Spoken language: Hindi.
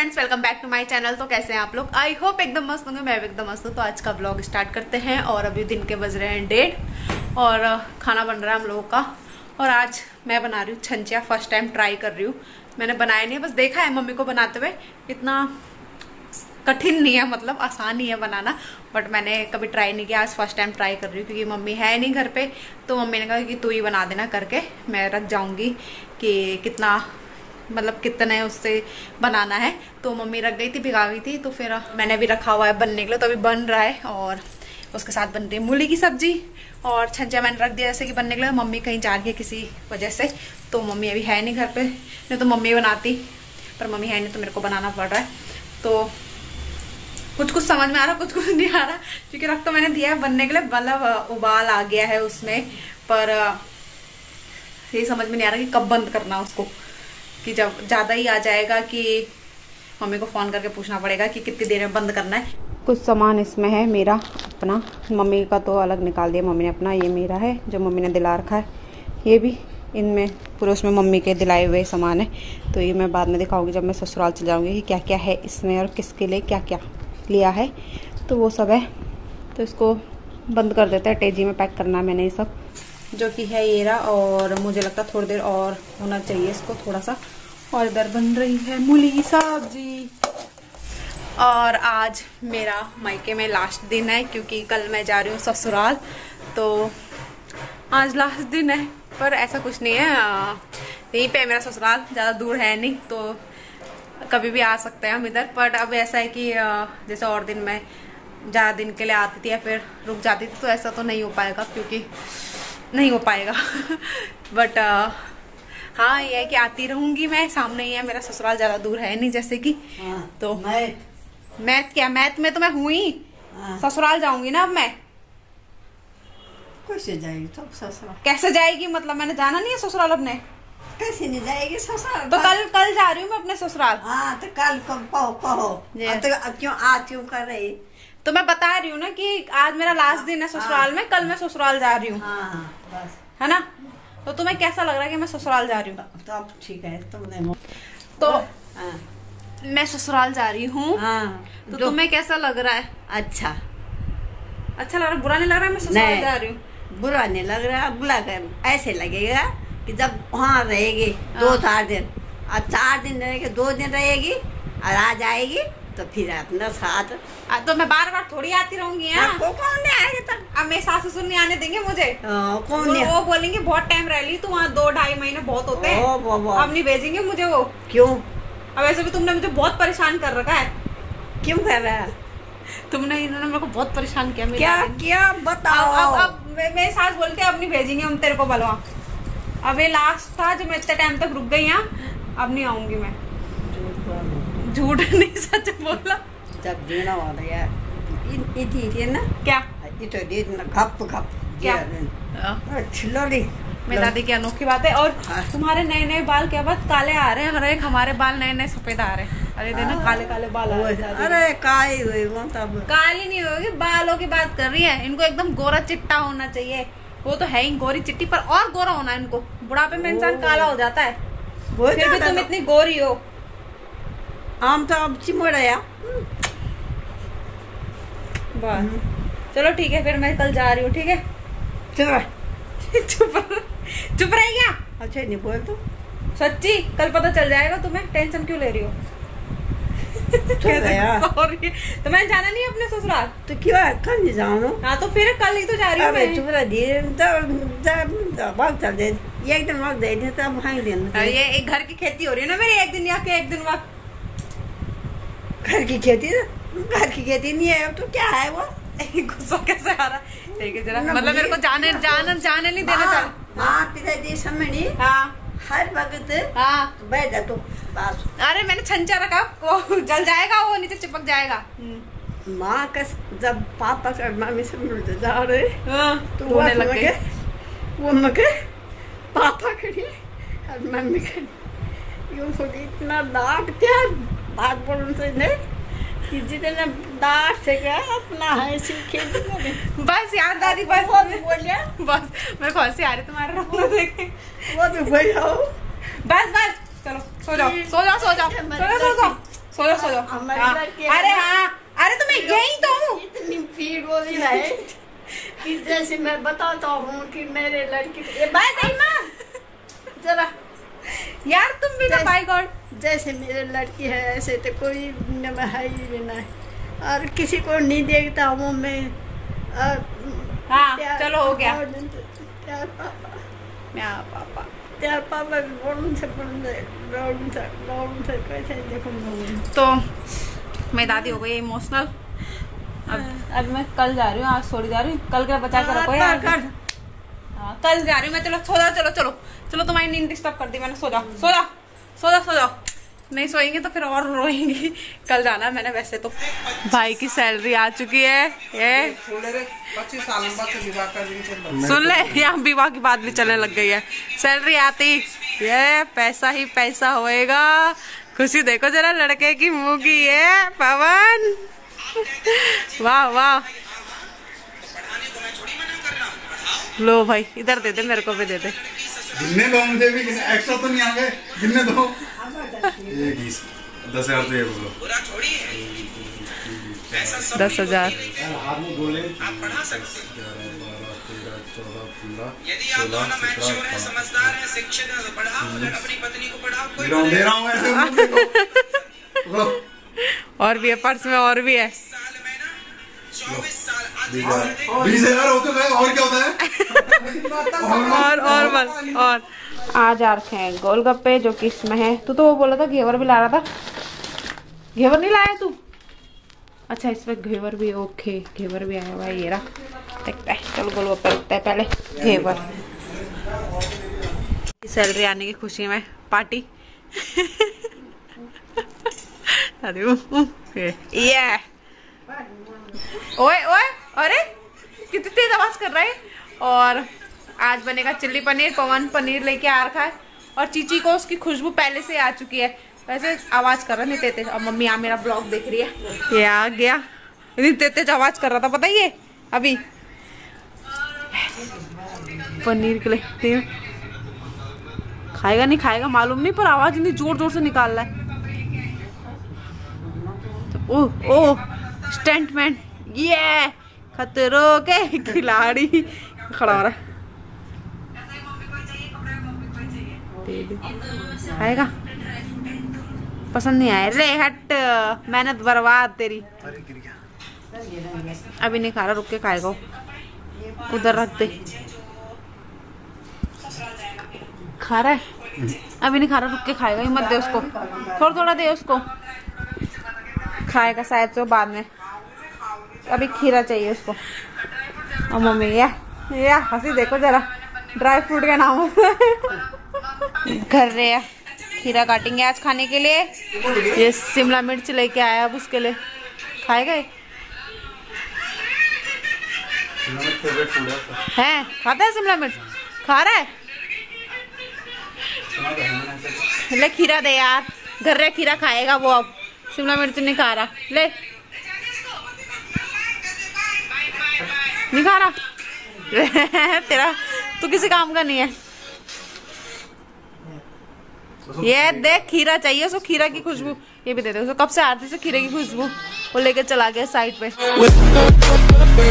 Friends, welcome back to my channel. तो कैसे हैं आप लोग? आई होप एकदम मस्त होंगे, मैं भी एकदम मस्त हूँ। तो आज का ब्लॉग स्टार्ट करते हैं। और अभी दिन के बज रहे हैं 1:30 और खाना बन रहा है हम लोगों का। और आज मैं बना रही हूँ छंचिया, फर्स्ट टाइम ट्राई कर रही हूँ। मैंने बनाया नहीं है, बस देखा है मम्मी को बनाते हुए। इतना कठिन नहीं है, मतलब आसान ही है बनाना, बट मैंने कभी ट्राई नहीं किया। आज फर्स्ट टाइम ट्राई कर रही हूँ क्योंकि मम्मी है नहीं घर पे। तो मम्मी ने कहा कि तू ही बना देना करके, मैं रख जाऊँगी कि कितना मतलब कितने उससे बनाना है। तो मम्मी रख गई थी, भिगा गई थी। तो फिर मैंने भी रखा हुआ है बनने के लिए, तो अभी बन रहा है। और उसके साथ बन रही है मूली की सब्जी। और छंचा मैंने रख दिया जैसे कि बनने के लिए। मम्मी कहीं जा रही है किसी वजह से, तो मम्मी अभी है नहीं घर पे, नहीं तो मम्मी बनाती, पर मम्मी है नहीं तो मेरे को बनाना पड़ रहा है। तो कुछ कुछ समझ में आ रहा, कुछ कुछ नहीं आ रहा, क्योंकि रख तो मैंने दिया है बनने के लिए। मतलब उबाल आ गया है उसमें, पर ये समझ में नहीं आ रहा कि कब बंद करना उसको, कि जब ज़्यादा ही आ जाएगा कि मम्मी को फ़ोन करके पूछना पड़ेगा कि कितनी देर में बंद करना है। कुछ सामान इसमें है मेरा अपना, मम्मी का तो अलग निकाल दिया मम्मी ने अपना। ये मेरा है जो मम्मी ने दिला रखा है। ये भी इनमें पूरे उसमें मम्मी के दिलाए हुए सामान है। तो ये मैं बाद में दिखाऊंगी जब मैं ससुराल चले जाऊँगी कि क्या क्या है इसमें और किसके लिए क्या क्या लिया है। तो वो सब है। तो इसको बंद कर देते हैं, टेजी में पैक करना है मैंने ये सब, जो कि है ये रहा। और मुझे लगता है थोड़ी देर और होना चाहिए इसको थोड़ा सा। और इधर बन रही है मूली की सब्जी। और आज मेरा मायके में लास्ट दिन है, क्योंकि कल मैं जा रही हूँ ससुराल, तो आज लास्ट दिन है। पर ऐसा कुछ नहीं है, यहीं पे मेरा ससुराल, ज़्यादा दूर है नहीं, तो कभी भी आ सकते हैं हम इधर। बट अब ऐसा है कि जैसे और दिन मैं ज़्यादा दिन के लिए आती थी या फिर रुक जाती थी, तो ऐसा तो नहीं हो पाएगा, क्योंकि नहीं हो पाएगा। बट हाँ, ये है कि आती रहूँगी मैं। सामने ही है मेरा ससुराल, ज़्यादा दूर है नहीं जैसे कि। तो मैथ क्या, मैथ में तो मैं हुई, ससुराल जाऊंगी ना अब मैं। कैसे जाएगी तो ससुराल? कैसे जाएगी मतलब मैंने जाना नहीं है ससुराल अपने। कैसे नहीं जाएगी ससुराल? तो कल जा रही हूँ मैं अपने ससुराल। हाँ तो कल कहो तो क्यों आज क्यों कर रही? तो मैं बता रही हूँ ना कि आज मेरा लास्ट दिन है ससुराल में, कल मैं ससुराल जा रही हूँ। है ना? तो तुम्हें कैसा लग रहा है कि मैं ससुराल जा रही हूँ? तो ठीक है, तुमने तो मैं ससुराल जा रही हूँ। तो तुम्हें कैसा लग रहा है? अच्छा लग रहा है? बुरा नहीं लग रहा है? मैं ससुराल जा रही हूँ, बुरा नहीं लग रहा है। बुरा ऐसे लगेगा कि जब वहाँ रहेगी 2-4 दिन, और 4 दिन रहेगी, 2 दिन रहेगी, और आ जाएगी तो फिर अपना साथ। तो मैं बार बार थोड़ी आती रहूंगी। कौन नहीं आएगा तब? अब मेरे सास ससुर नहीं आने देंगे मुझे। कौन तो वो बोलेंगे बहुत टाइम रह ली, तो वहाँ 2-2.5 महीने बहुत होते हैं। अब नहीं भेजेंगे मुझे वो। क्यों? अब ऐसे भी तुमने मुझे बहुत परेशान कर रखा है। क्यों कर रहा है तुमने? इन्होंने मेरे को बहुत परेशान किया। क्या क्या बताओ? अब मेरे सास बोलते अब नहीं भेजेंगे हम तेरे को बलवा। अब ये लास्ट था जो मैं इतने टाइम तक रुक गई यहाँ, अब नहीं आऊंगी मैं। झूठ नहीं, सच बोला। जब देना वाला यार इतनी ना क्या इतना गप क्या छिलोड़ी। मेरी दादी की अनोखी बात है। और तुम्हारे नए नए बाल क्या बात काले आ रहे हैं? हर एक हमारे बाल नए नए सफेद आ रहे हैं। अरे देना काले काले बाल आ रहे हैं। अरे काली हुई वो तब। काली नहीं होगी, बालों की बात कर रही है। इनको एकदम गोरा चिट्टा होना चाहिए। वो तो है ही गोरी चिट्टी, पर और गोरा होना है इनको। बुढ़ापे में इंसान काला हो जाता है, फिर भी तुम इतनी गोरी हो। आम तो अब चिमोड़ाया। चलो ठीक है, फिर मैं कल जा रही हूँ। ठीक है? चुप रही क्या? अच्छा नहीं बोल तो सच्ची, कल पता चल जाएगा तुम्हें। टेंशन क्यों ले रही हो? तो मैं जाना नहीं अपने ससुराल। तो क्यों कल नहीं जाऊँ? हाँ तो फिर कल ही तो जा रही हूँ मैं। चुप रहा धीरे, एकदम वक्त दे देना। ये घर की खेती हो रही है ना मेरी, एक दिन वक्त घर की खेती नहीं है अब तो। क्या है वो गुस्सा कैसे आ रहा है? ठीक है जरा मतलब मेरे को जाने नहीं देना चाहिए। हाँ पिताजी समझी। हाँ हर वक्त। हाँ बैठ जा तू बस। अरे मैंने छंचा रखा, वो जल जाएगा, वो नीचे चिपक जाएगा। माँ का जब पापा और मम्मी से मिलते जा रहे तो वो मगे पापा खड़ी और मम्मी खड़ी, यूँ सोचे इतना डांट क्या बात बोलने से नहीं, जितने दार से क्या अपना है बस यार दादी बस बोलिया। बस मेरे को हंसी आ रही तुम्हारे रोने देखे। वो भी बस चलो सो जाओ सो जाओ सो जाओ सो जाओ सो सोलो सोलो। अरे हाँ, अरे तो मैं यही तो हूँ। इतनी भीड़ हो रही है कि जैसे मैं बताता हूँ कि मेरे लड़की जरा यार तुम भी ना बाय गॉड जैसे मेरे लड़की है ऐसे तो कोई है ही बिना है और किसी को नहीं देखता हूँ मैं। हाँ चलो हो गया प्यार पापा, प्यार पापा, प्यार पापा से। तो मैं दादी हो गई इमोशनल। अब मैं कल जा रही हूँ, आज थोड़ी जा रही हूँ, कल के बचा के रखो यार, कल जा रही हूँ मैं। चलो सो जाओ, चलो चलो चलो तुम्हारी नींद डिस्टर्ब कर दी मैंने, सो जाओ सो जाओ सो जाओ सो जाओ। नहीं सोएंगे तो फिर और रोएंगी। कल जाना है मैंने। वैसे तो भाई की सैलरी आ चुकी है, ये सुन ले, यहाँ विवाह की बात भी चलने लग गई है। सैलरी आती ये पैसा ही पैसा होएगा। खुशी देखो जरा लड़के की मुँह की, ये पवन वाह वाह। लो भाई इधर दे दे, मेरे को भी दे दे। जिन्ने दो मुझे भी, एक्स्ट्रा तो नहीं आ गए, जिन्ने दो। ये 10,000 तो ये बोलो, पूरा छोड़ी है 10,000। आप बोले आप पढ़ा सकते हो 11 12 13 14 15 यदि आप दोनों मैच्योर हैं, समझदार हैं, शिक्षित हैं तो पढ़ाओ और अपनी पत्नी को पढ़ाओ। कोई दे रहा हूं ऐसे लो। और भी है पर्स में, और भी है। 20,000 होते हैं और क्या होता है। और बस और आज आ रखे हैं गोलगप्पे जो कि इसमें है। तू तो वो बोला था घेवर भी ला रहा था, घेवर नहीं लाया तू? अच्छा इसमें घेवर भी, ओके घेवर भी आया भाई। ये रहा देखता है, चलो गोलगप्पे रखते हैं पहले घेवर। सैलरी आने की खुशी में पार्टी। अरे ये ओए ओए, अरे कितनी तेज आवाज कर रहा है। और आज बनेगा चिल्ली पनीर। पवन पनीर लेके आ रखा है और चीची को उसकी खुशबू पहले से आ चुकी है। वैसे आवाज कर रहा नहीं तेज। और मम्मी यहाँ मेरा ब्लॉग देख रही है, ये आ गया। इतनी तेज आवाज कर रहा था पता ही है। अभी पनीर के लिए खाएगा नहीं खाएगा मालूम नहीं, पर आवाज इतनी जोर जोर से निकाल रहा है। तो ओह ओह स्टंटमैन, ये खतरों के खिलाड़ी खड़ा हो रहा है। आएगा पसंद नहीं आया, रे हट मेहनत बर्बाद तेरी। अभी नहीं खा रहा, रुक के खाएगा। उधर रख दे, खा रहा है। अभी नहीं खा रहा, रुक के खाएगा। हिम्मत दे उसको, थोड़ा थोड़ा दे उसको, खाएगा शायद तो बाद में। अभी खीरा चाहिए उसको। और मम्मी ये हंसी देखो जरा ड्राई फ्रूट के नाम घर रहे। खीरा काटेंगे आज खाने के लिए। ये शिमला मिर्च लेके आया, अब उसके लिए खाएगा है। खाता है शिमला मिर्च, खा रहा है। ले खीरा दे यार, घर रहे खीरा खाएगा वो। अब शिमला मिर्च नहीं खा रहा, ले नहीं खा रहा। तेरा तू किसी काम का नहीं है। ये देख खीरा चाहिए उसको, खीरा की खुशबू। ये भी दे दे उसको, कब से आरती से खीरे की खुशबू। वो लेके चला गया साइड पे।